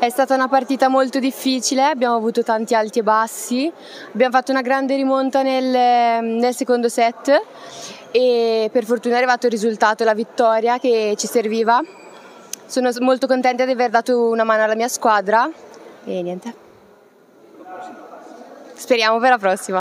È stata una partita molto difficile, abbiamo avuto tanti alti e bassi, abbiamo fatto una grande rimonta nel secondo set e per fortuna è arrivato il risultato, la vittoria che ci serviva. Sono molto contenta di aver dato una mano alla mia squadra e niente, speriamo per la prossima.